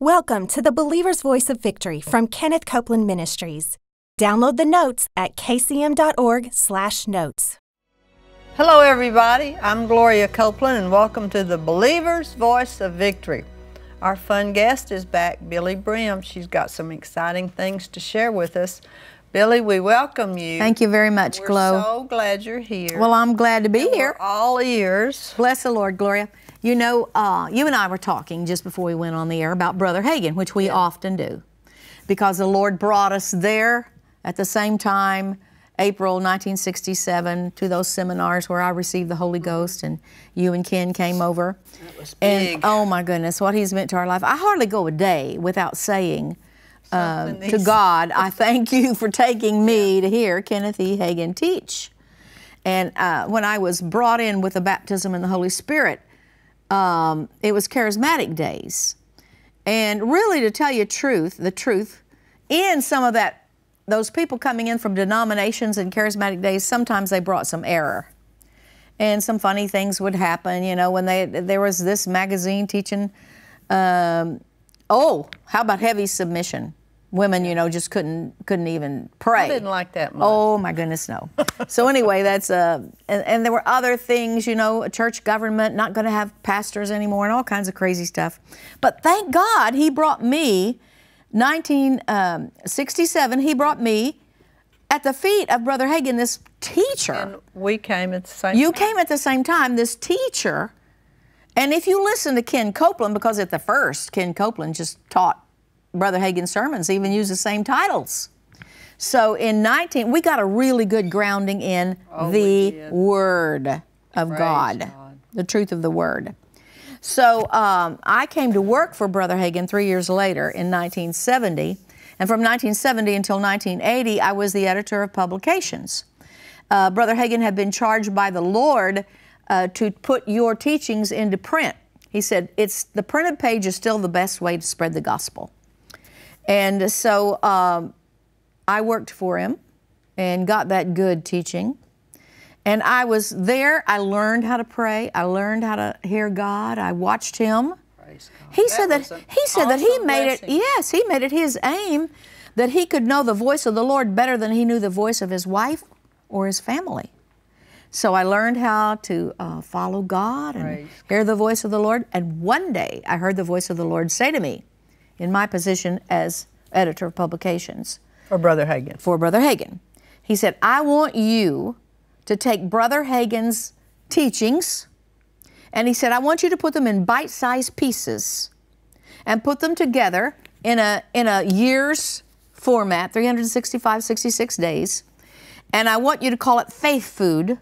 Welcome to the Believer's Voice of Victory from Kenneth Copeland Ministries. Download the notes at kcm.org/notes. Hello everybody, I'm Gloria Copeland and welcome to the Believer's Voice of Victory. Our fun guest is back, Billye Brim. She's got some exciting things to share with us. Billye, we welcome you. Thank you very much, Glo. We're so glad you're here. Well, I'm glad to be here. We're all ears. Bless the Lord, Gloria. You know, you and I were talking just before we went on the air about Brother Hagin, which we often do, because the Lord brought us there at the same time, April 1967, to those seminars where I received the Holy Ghost and you and Ken came over. That was big. And oh my goodness, what He's meant to our life. I hardly go a day without saying to God, I thank you for taking me to hear Kenneth E. Hagin teach. And when I was brought in with the baptism in the Holy Spirit, it was charismatic days. And really, to tell you the truth, in some of that, those people coming in from denominations and charismatic days, sometimes they brought some error. And some funny things would happen, you know, when there was this magazine teaching, oh, how about heavy submission? Women, you know, just couldn't even pray. I didn't like that much. Oh my goodness, no. So anyway, that's and there were other things, you know, church government not going to have pastors anymore, and all kinds of crazy stuff. But thank God, He brought me, 1967. He brought me at the feet of Brother Hagin, this teacher. And we came at the same time. You came at the same time. This teacher, and if you listen to Ken Copeland, because at the first Ken Copeland just taught Brother Hagin's sermons, even use the same titles. So in we got a really good grounding in the Word of God, the truth of the Word. So I came to work for Brother Hagin 3 years later in 1970, and from 1970 until 1980, I was the editor of publications. Brother Hagin had been charged by the Lord to put your teachings into print. He said, the printed page is still the best way to spread the gospel. And so I worked for him and got that good teaching. And I was there. I learned how to pray. I learned how to hear God. I watched him. Praise God. He said that he made it. Yes, he made it his aim that he could know the voice of the Lord better than he knew the voice of his wife or his family. So I learned how to follow God and hear the voice of the Lord. And one day I heard the voice of the Lord say to me, in my position as editor of publications. For Brother Hagin. For Brother Hagin. He said, I want you to take Brother Hagin's teachings, and he said, I want you to put them in bite-sized pieces and put them together in a year's format, 366 days, and I want you to call it Faith Food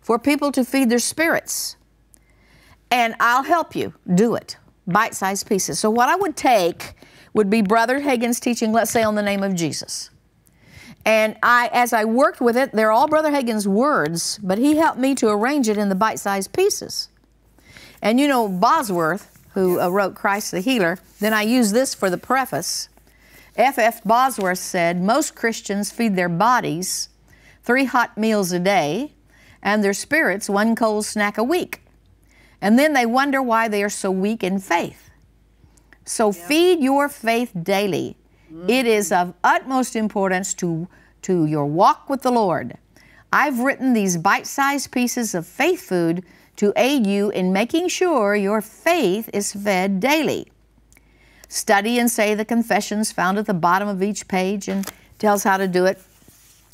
for people to feed their spirits, and I'll help you do it. Bite-sized pieces. So what I would take would be Brother Hagin's teaching, let's say on the name of Jesus. And as I worked with it, they're all Brother Hagin's words, but he helped me to arrange it in the bite-sized pieces. And you know, Bosworth, who wrote Christ the Healer, then I use this for the preface. F.F. Bosworth said, most Christians feed their bodies 3 hot meals a day and their spirits 1 cold snack a week. And then they wonder why they are so weak in faith. So feed your faith daily. It is of utmost importance to your walk with the Lord. I've written these bite-sized pieces of faith food to aid you in making sure your faith is fed daily. Study and say the confessions found at the bottom of each page and tells how to do it.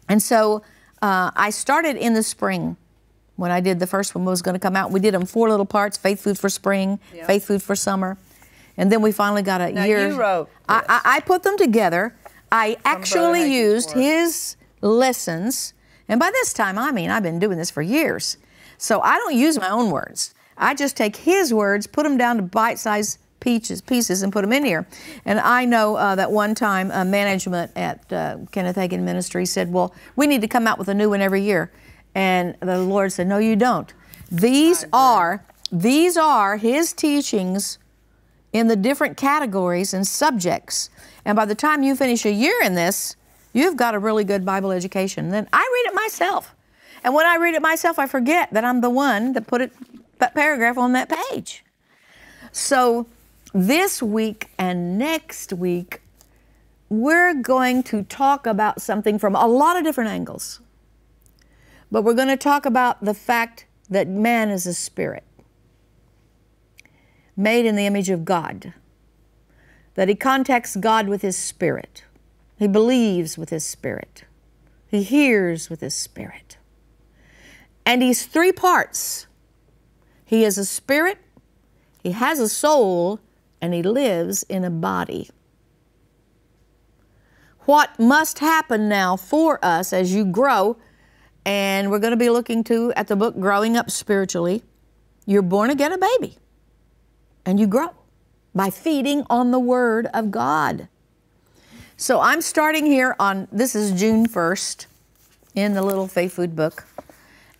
And so I started in the spring. When I did the first one, was going to come out. We did them 4 little parts: faith food for spring, faith food for summer, and then we finally got a year. You wrote this. I put them together. I actually used his lessons, and by this time, I mean I've been doing this for years, so I don't use my own words. I just take his words, put them down to bite-sized pieces, and put them in here. And I know that one time management at Kenneth Hagin Ministries said, "Well, we need to come out with a new one every year." And the Lord said, no, you don't. These are his teachings in the different categories and subjects. And by the time you finish a year in this, you've got a really good Bible education. And then I read it myself. And when I read it myself, I forget that I'm the one that put that paragraph on that page. So This week and next week, we're going to talk about something from a lot of different angles. But we're going to talk about the fact that man is a spirit, made in the image of God, that he contacts God with his spirit. He believes with his spirit. He hears with his spirit. And he's three parts. He is a spirit, he has a soul, and he lives in a body. What must happen now for us as you grow, and we're going to be looking to at the book Growing Up Spiritually, you're born again a baby, and you grow by feeding on the Word of God. So I'm starting here on, this is June 1st in the little Faith Food book,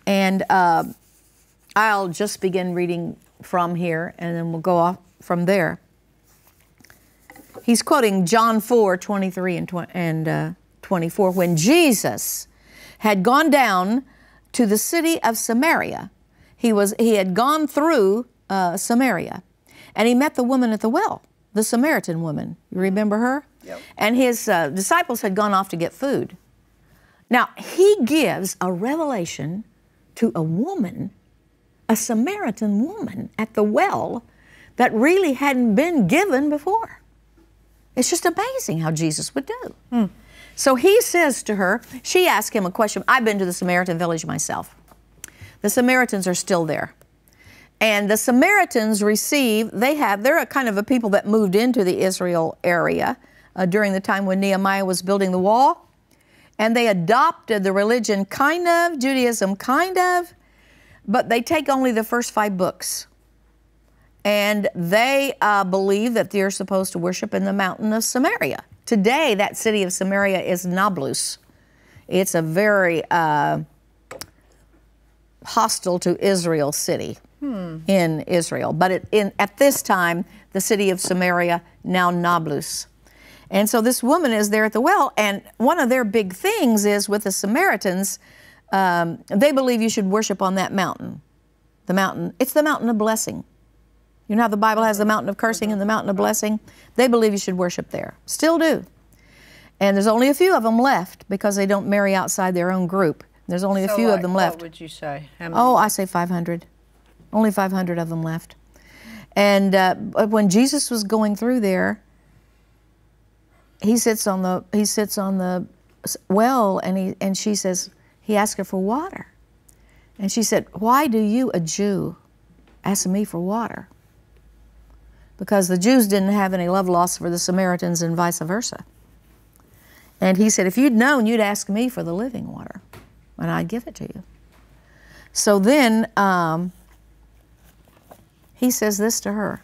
and I'll just begin reading from here, and then we'll go off from there. He's quoting John 4:23 and 24, when Jesus had gone down to the city of Samaria. He had gone through Samaria, and he met the woman at the well, the Samaritan woman. You remember her? Yep. And his disciples had gone off to get food. Now, he gives a revelation to a woman, a Samaritan woman at the well, that really hadn't been given before. It's just amazing how Jesus would do. Hmm. So he says to her, she asked him a question. I've been to the Samaritan village myself. The Samaritans are still there. And the Samaritans they're a kind of a people that moved into the Israel area during the time when Nehemiah was building the wall. And they adopted the religion, kind of, Judaism, kind of, but they take only the first 5 books. And they believe that they're supposed to worship in the mountain of Samaria. Today, that city of Samaria is Nablus. It's a very hostile to Israel city in Israel. But at this time, the city of Samaria, now Nablus. And so this woman is there at the well, and one of their big things is with the Samaritans, they believe you should worship on that mountain. The mountain, it's the mountain of blessing. You know how the Bible has the mountain of cursing and the mountain of blessing? They believe you should worship there. Still do. And there's only a few of them left because they don't marry outside their own group. There's only a few of them left. What would you say? How many? Oh, I say 500. Only 500 of them left. And when Jesus was going through there, he sits on the well, and she says, he asked her for water. And she said, "Why do you, a Jew, ask me for water?" Because the Jews didn't have any love lost for the Samaritans and vice versa. And he said, "If you'd known, you'd ask me for the living water, and I'd give it to you." So then he says this to her.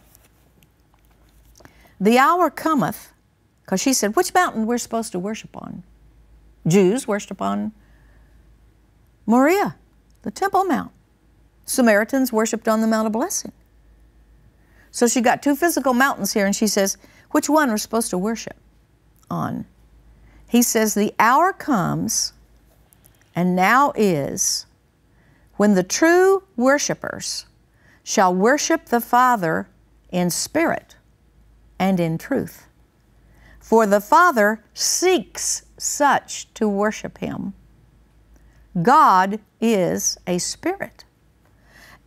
"The hour cometh," because she said, which mountain we're supposed to worship on? Jews worship on Moriah, the Temple Mount. Samaritans worshiped on the Mount of Blessing. So she got 2 physical mountains here, and she says, which one we're supposed to worship on? He says, "The hour comes, and now is, when the true worshipers shall worship the Father in spirit and in truth. For the Father seeks such to worship him. God is a spirit,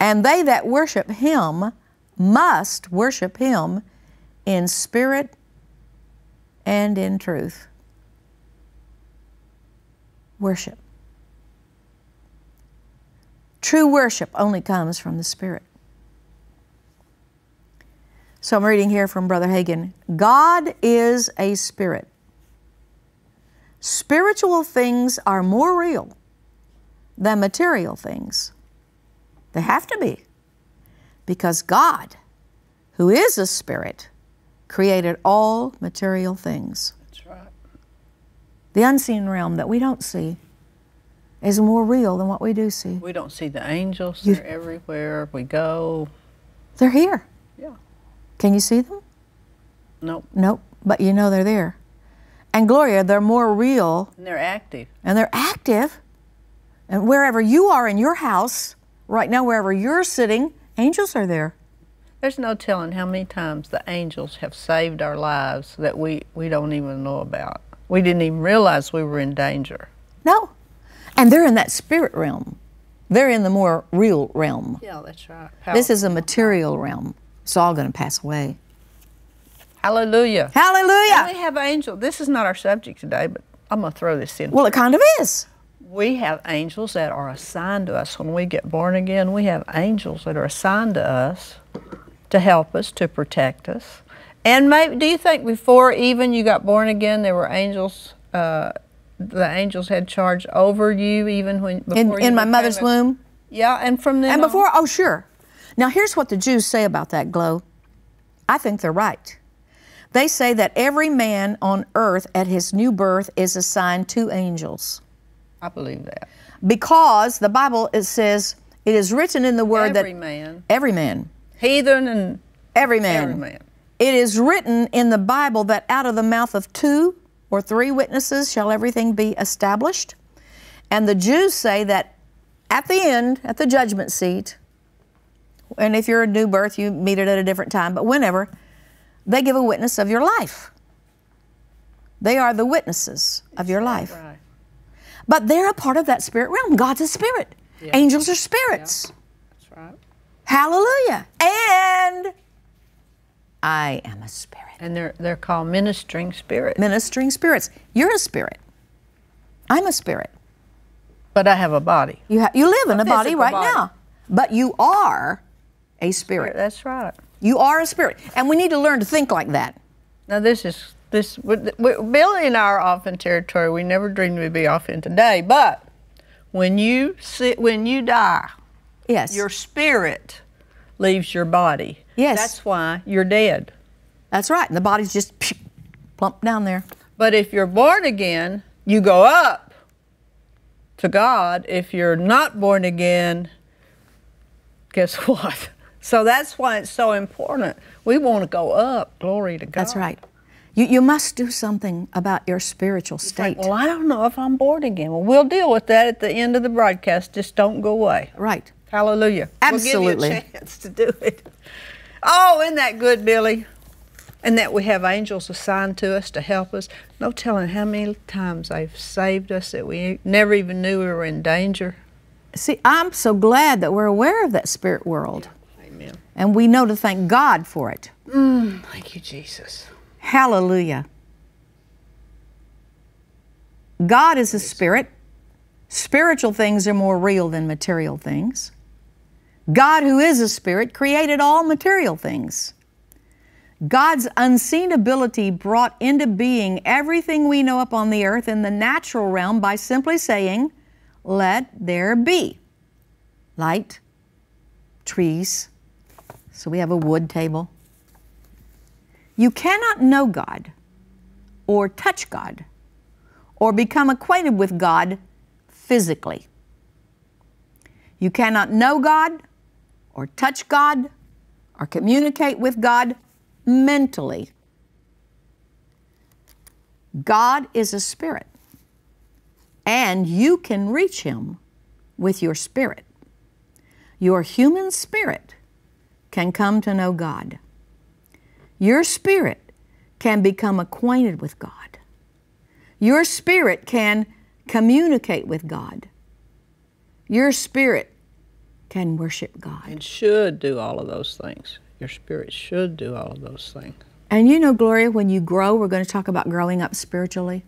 and they that worship him must worship him in spirit and in truth." Worship. True worship only comes from the Spirit. So I'm reading here from Brother Hagin. "God is a spirit. Spiritual things are more real than material things. They have to be. Because God, who is a spirit, created all material things." That's right. The unseen realm that we don't see is more real than what we do see. We don't see the angels. They're everywhere we go. They're here. Yeah. Can you see them? Nope. Nope. But you know they're there. And Gloria, they're more real. And they're active. And they're active. And wherever you are in your house, right now, wherever you're sitting, angels are there. There's no telling how many times the angels have saved our lives that we don't even know about. We didn't even realize we were in danger. No. And they're in that spirit realm. They're in the more real realm. Yeah, that's right. Powerful. This is a material realm. It's all going to pass away. Hallelujah. Hallelujah. And we have angels. This is not our subject today, but I'm going to throw this in. Well, it kind of is. We have angels that are assigned to us. When we get born again, we have angels that are assigned to us to help us, to protect us. And maybe, do you think before even you got born again, there were angels, the angels had charge over you even when... In my mother's womb? Yeah, and from then oh, sure. Now, here's what the Jews say about that, Glo. I think they're right. They say that every man on earth at his new birth is assigned 2 angels. I believe that. Because the Bible, it says, it is written in the Word that... Every man. Heathen and every man. It is written in the Bible that out of the mouth of 2 or 3 witnesses shall everything be established. And the Jews say that at the end, at the judgment seat, and if you're a new birth, you meet it at a different time, but whenever, they give a witness of your life. They are the witnesses of your life. Right. But they're a part of that spirit realm. God's a spirit. Yeah. Angels are spirits. Yeah. That's right. Hallelujah. And I am a spirit. And they're called ministering spirits. Ministering spirits. You're a spirit. I'm a spirit. But I have a body. You live in a body right now. But you are a spirit. That's right. You are a spirit. And we need to learn to think like that. Now this is, Billye and I are off in territory we never dreamed we'd be off in today. But when you die, yes, your spirit leaves your body. Yes. That's why you're dead. That's right. And the body's just plump down there. But if you're born again, you go up to God. If you're not born again, guess what? So that's why it's so important. We want to go up. Glory to God. That's right. You must do something about your spiritual state. Like, well, I don't know if I'm born again. Well, we'll deal with that at the end of the broadcast. Just don't go away. Right. Hallelujah. Absolutely. We'll give you a chance to do it. Oh, isn't that good, Billye? And that we have angels assigned to us to help us. No telling how many times they've saved us that we never even knew we were in danger. See, I'm so glad that we're aware of that spirit world. Yeah. Amen. And we know to thank God for it. Mm, thank you, Jesus. Hallelujah. God is a spirit. Spiritual things are more real than material things. God, who is a spirit, created all material things. God's unseen ability brought into being everything we know upon the earth in the natural realm by simply saying, let there be light, trees. So we have a wood table. You cannot know God or touch God or become acquainted with God physically. You cannot know God or touch God or communicate with God mentally. God is a spirit, and you can reach Him with your spirit. Your human spirit can come to know God. Your spirit can become acquainted with God. Your spirit can communicate with God. Your spirit can worship God. And should do all of those things. Your spirit should do all of those things. And you know, Gloria, when you grow, we're going to talk about growing up spiritually.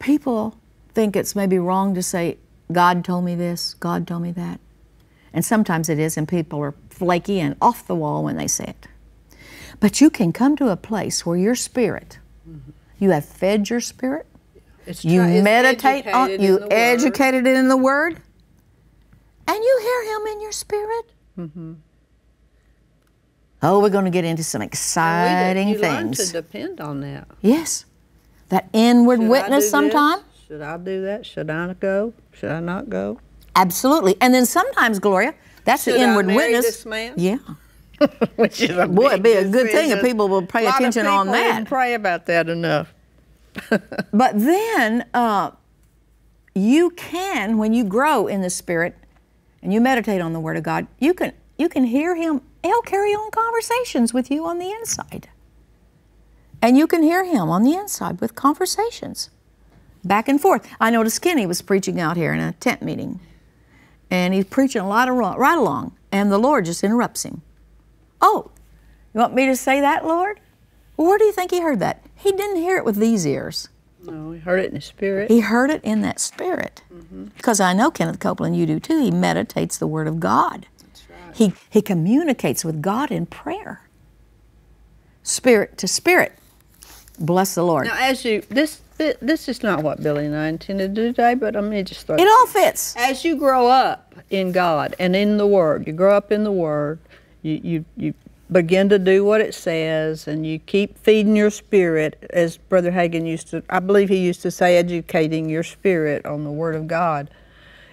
People think it's maybe wrong to say, God told me this, God told me that. And sometimes it is, and people are flaky and off the wall when they say it. But you can come to a place where your spirit, you have fed your spirit, you meditate on it, you educated it in the Word, and you hear Him in your spirit. Mm-hmm. Oh, we're going to get into some exciting things. You learn to depend on that. Yes. That inward witness sometime. Should I do that? Should I go? Should I not go? Absolutely. And then sometimes, Gloria, that's the inward witness. Should I marry this man? Yeah. Which is a big decision. Boy, it'd be a good thing if people will pay attention on that. A lot of people didn't pray about that enough. But then you can, when you grow in the Spirit and you meditate on the Word of God, you can You can hear him. He'll carry on conversations with you on the inside. And you can hear him on the inside with conversations back and forth. I noticed Kenny was preaching out here in a tent meeting, and he's preaching a lot of right along, and the Lord just interrupts him. Oh, you want me to say that, Lord? Well, where do you think he heard that? He didn't hear it with these ears. No, he heard it in the Spirit. He heard it in that Spirit. Mm-hmm. Because I know, Kenneth Copeland, you do too, he meditates the Word of God. That's right. He communicates with God in prayer, Spirit to Spirit. Bless the Lord. Now, as you, this is not what Billye and I intended to do today, but I mean, just it all fits. As you grow up in God and in the Word, you grow up in the Word, you begin to do what it says, and you keep feeding your spirit, as Brother Hagin used to, I believe he used to say, educating your spirit on the Word of God.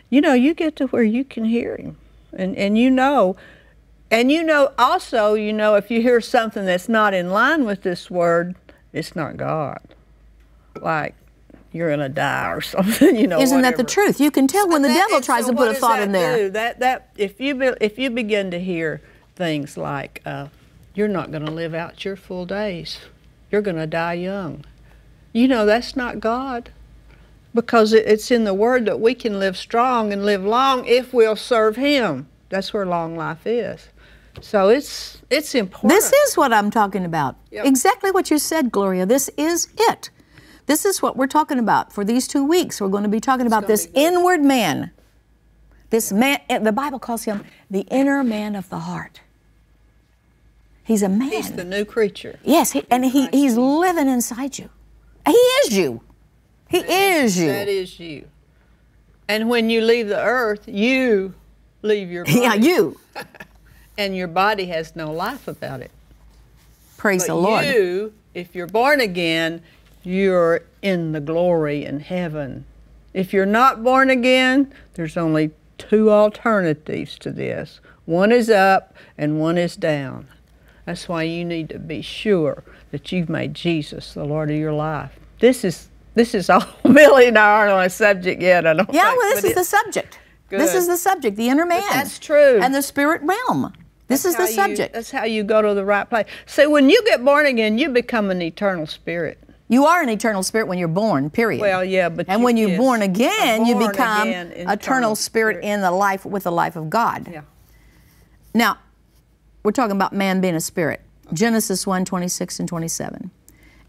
You know, you get to where you can hear him, and you know, if you hear something that's not in line with this Word, it's not God. Like, you're gonna die or something, you know. Isn't whatever. That the truth? You can tell when the devil tries to put a thought in there. Do? If you begin to hear things like, you're not gonna live out your full days, you're gonna die young. You know, that's not God, because it's in the Word that we can live strong and live long if we'll serve Him. That's where long life is. So it's important. This is what I'm talking about. Yep. Exactly what you said, Gloria. This is it. This is what we're talking about for these 2 weeks. We're going to be talking about this inward man. This man, the Bible calls him the inner man of the heart. He's a man. He's the new creature. Yes, he's living inside you. He is you. He is you. That is you. And when you leave the earth, you leave your body. Yeah, you. And your body has no life about it. Praise the Lord. But you, if you're born again, you're in the glory in heaven. If you're not born again, there's only two alternatives to this. One is up and one is down. That's why you need to be sure that you've made Jesus the Lord of your life. This is all Billye and I aren't on a subject yet, I don't think. Well, this is the subject. Good. This is the subject, the inner man. But that's true. And the spirit realm. This is the subject. That's how you go to the right place. So when you get born again, you become an eternal spirit. You are an eternal spirit when you're born, period. Well, yeah, but and when you're born again, you become an eternal spirit in the life with the life of God. Yeah. Now, we're talking about man being a spirit. Genesis 1:26 and 27.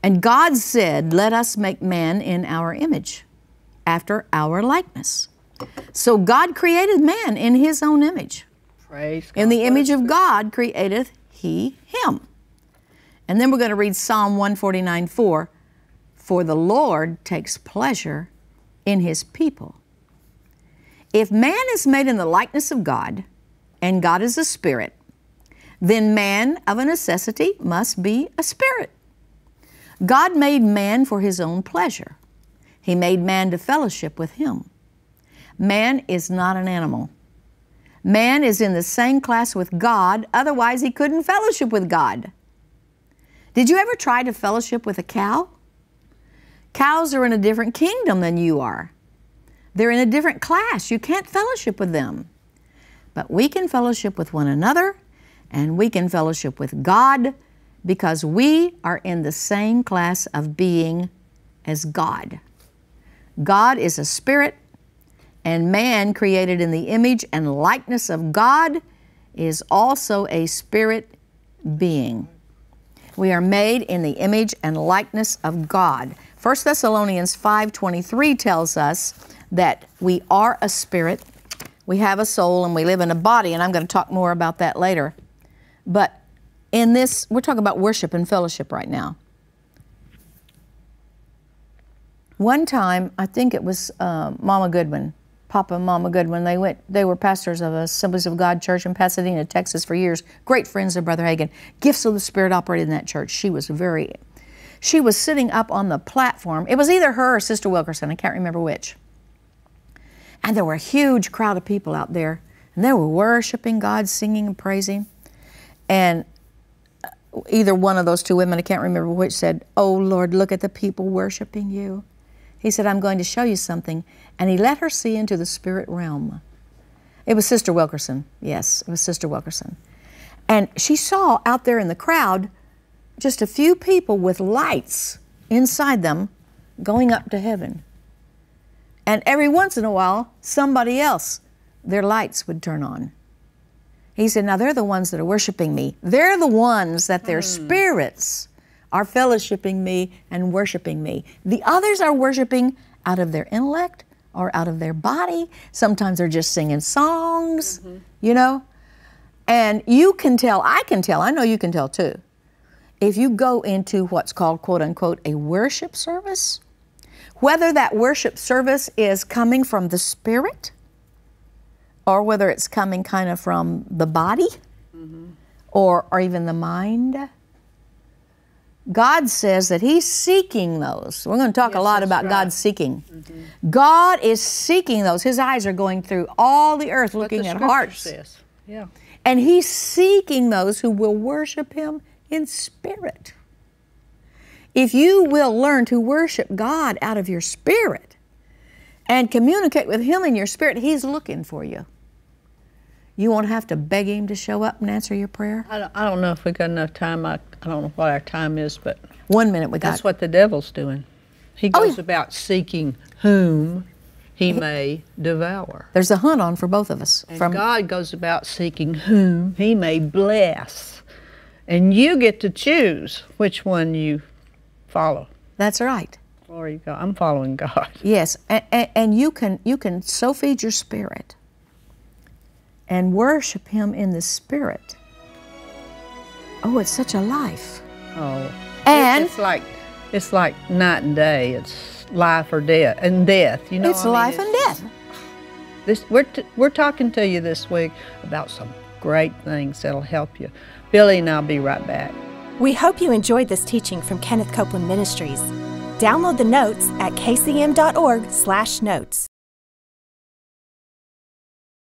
And God said, "Let us make man in our image, after our likeness." So God created man in His own image. Praise God. In the image of God createth He him. And then we're going to read Psalm 149:4. For the Lord takes pleasure in His people. If man is made in the likeness of God, and God is a spirit, then man of a necessity must be a spirit. God made man for His own pleasure. He made man to fellowship with Him. Man is not an animal. Man is in the same class with God, otherwise he couldn't fellowship with God. Did you ever try to fellowship with a cow? Cows are in a different kingdom than you are. They're in a different class. You can't fellowship with them. But we can fellowship with one another, and we can fellowship with God, because we are in the same class of being as God. God is a spirit, and man, created in the image and likeness of God, is also a spirit being. We are made in the image and likeness of God. 1 Thessalonians 5:23 tells us that we are a spirit, we have a soul, and we live in a body, and I'm going to talk more about that later. But in this, we're talking about worship and fellowship right now. One time, I think it was Mama Goodwin, Papa and Mama Goodwin, they were pastors of Assemblies of God Church in Pasadena, Texas for years, great friends of Brother Hagin. Gifts of the Spirit operated in that church. She was sitting up on the platform. It was either her or Sister Wilkerson, I can't remember which. And there were a huge crowd of people out there, and they were worshiping God, singing and praising. And either one of those two women, I can't remember which, said, "Oh Lord, look at the people worshiping you." He said, "I'm going to show you something." And he let her see into the spirit realm. It was Sister Wilkerson. Yes, it was Sister Wilkerson. And she saw out there in the crowd just a few people with lights inside them going up to heaven. And every once in a while, somebody else, their lights would turn on. He said, now they're the ones that are worshiping me. They're the ones that their spirits are fellowshipping me and worshiping me. The others are worshiping out of their intellect or out of their body. Sometimes they're just singing songs, you know. And you can tell, I can tell, I know you can tell too. If you go into what's called, quote unquote, a worship service, whether that worship service is coming from the spirit or whether it's coming kind of from the body or even the mind, God says that he's seeking those. We're going to talk a lot about God seeking. God is seeking those. His eyes are going through all the earth looking at hearts. And he's seeking those who will worship him in spirit. If you will learn to worship God out of your spirit and communicate with him in your spirit, he's looking for you. You won't have to beg him to show up and answer your prayer. I don't know if we got enough time. I don't know what our time is, but 1 minute we got. That's what the devil's doing. He goes about seeking whom he may devour. There's a hunt on for both of us. And God goes about seeking whom he may bless. And you get to choose which one you follow. That's right. Glory to God. I'm following God. Yes, and you can so feed your spirit and worship him in the spirit. Oh, it's such a life. Oh, and it's like night and day. It's life or death, and death. You know, it's life and death. We're talking to you this week about some great things that'll help you. Billye and I'll be right back. We hope you enjoyed this teaching from Kenneth Copeland Ministries. Download the notes at kcm.org/notes.